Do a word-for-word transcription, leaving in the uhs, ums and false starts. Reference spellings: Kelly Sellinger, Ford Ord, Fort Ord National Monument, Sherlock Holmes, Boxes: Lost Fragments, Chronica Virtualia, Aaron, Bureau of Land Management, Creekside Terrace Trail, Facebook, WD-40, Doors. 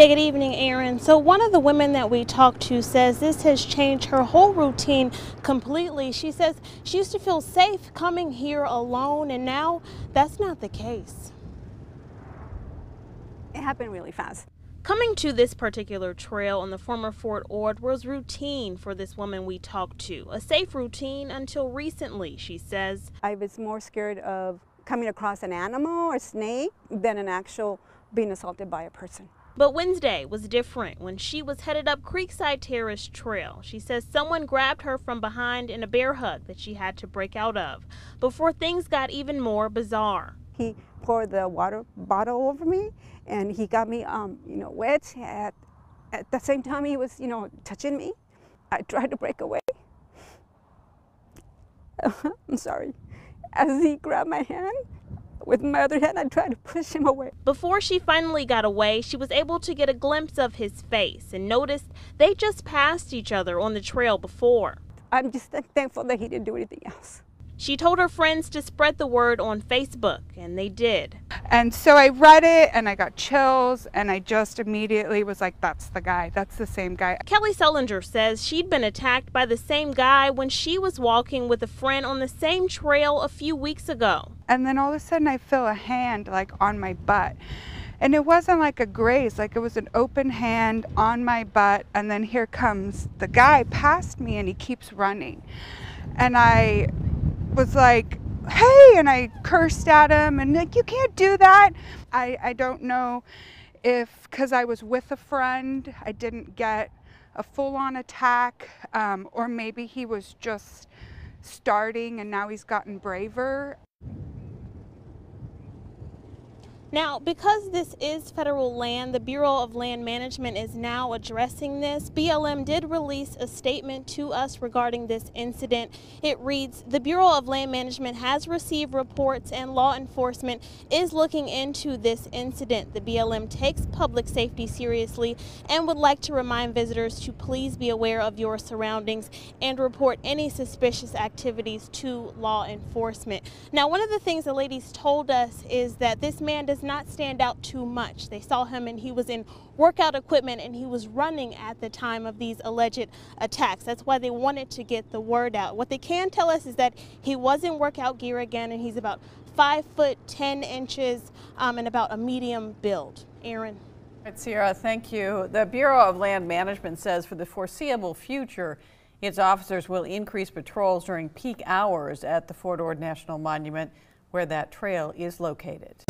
Yeah, good evening, Aaron. So one of the women that we talked to says this has changed her whole routine completely. She says she used to feel safe coming here alone, and now that's not the case. It happened really fast. Coming to this particular trail on the former Fort Ord was routine for this woman we talked to. A safe routine until recently, she says. I was more scared of coming across an animal or snake than an actual being assaulted by a person. But Wednesday was different when she was headed up Creekside Terrace Trail. She says someone grabbed her from behind in a bear hug that she had to break out of before things got even more bizarre. He poured the water bottle over me and he got me, um, you know, wet. At, at the same time he was, you know, touching me. I tried to break away. I'm sorry. As he grabbed my hand, with my other hand, I tried to push him away. Before she finally got away, she was able to get a glimpse of his face and noticed they just passed each other on the trail before. I'm just thankful that he didn't do anything else. She told her friends to spread the word on Facebook, and they did. And so I read it, and I got chills, and I just immediately was like, that's the guy, that's the same guy. Kelly Sellinger says she'd been attacked by the same guy when she was walking with a friend on the same trail a few weeks ago. And then all of a sudden I feel a hand like on my butt. And it wasn't like a graze, like it was an open hand on my butt. And then here comes the guy past me and he keeps running. And I was like, hey, and I cursed at him and like, you can't do that. I, I don't know if, cause I was with a friend, I didn't get a full on attack, um, or maybe he was just starting and now he's gotten braver. Now, because this is federal land, the Bureau of Land Management is now addressing this. B L M did release a statement to us regarding this incident. It reads, the Bureau of Land Management has received reports and law enforcement is looking into this incident. The B L M takes public safety seriously and would like to remind visitors to please be aware of your surroundings and report any suspicious activities to law enforcement. Now, one of the things the ladies told us is that this man does not stand out too much. They saw him and he was in workout equipment and he was running at the time of these alleged attacks. That's why they wanted to get the word out. What they can tell us is that he was in workout gear again and he's about five foot ten inches um, and about a medium build. Aaron. All right, Sierra, thank you. The Bureau of Land Management says for the foreseeable future, its officers will increase patrols during peak hours at the Fort Ord National Monument where that trail is located.